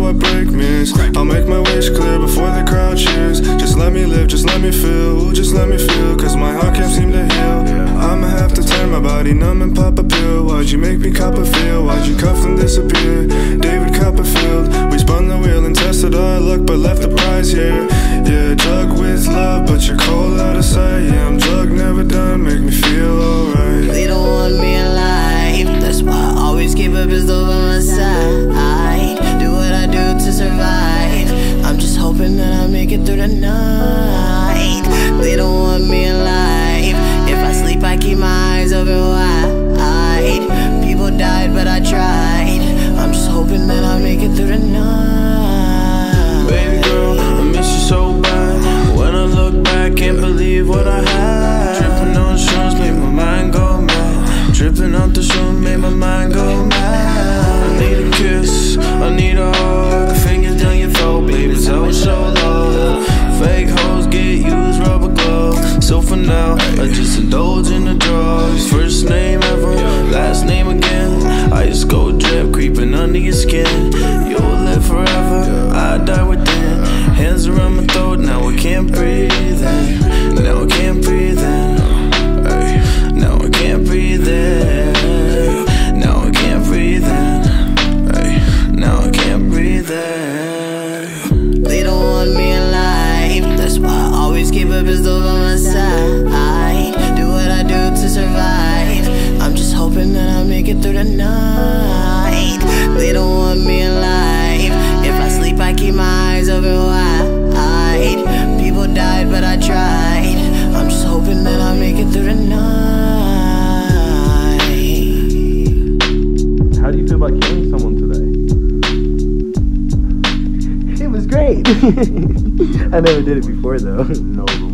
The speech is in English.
do I break means. I'll make my wish clear before the crowd cheers. Just let me live, just let me feel, just let me feel, cause my heart can't seem to heal. I'ma have to turn my body numb and pop a pill. Why'd you make me Copperfield? Why'd you cuff and disappear? David Copperfield. We spun the wheel and tested our luck, but left the prize here. Yeah, drug with love, but you're cold out of sight. Yeah, I'm drugged, never done, make me feel alright. They don't want me alive, that's why I always keep a pistol by my side. Do what I do to survive, I'm just hoping that I make it through the night. They don't want me alive, if I sleep I keep my eyes open wide. People died but I tried, I'm just hoping that I make it through the night. Baby girl, I miss you so bad. When I look back, can't believe what I had. Tripping on shrooms made my mind go mad. Tripping off the shroom made my mind go mad. I need a kiss, I need a hug. Fingers down your throat, baby, so show love. Fake hoes get used, rubber gloves. So for now, I just indulge in the drugs. First name ever, last name again. Ice cold drip creeping under your skin. You'll live forever, I die within. Hands around my throat, now I can't breathe in. Now I can't breathe in. Now I can't breathe in. Now I can't breathe in. Now I can't breathe in. They don't want me alive, that's why I always keep a pistol by my side. Do what I do to survive, I'm just hoping that I make it through the night. They don't want me alive, if I sleep I keep my eyes open wide. People died but I tried, I'm just hoping that I make it through the night. How do you feel about killing someone today? It was great. I never did it before though. No.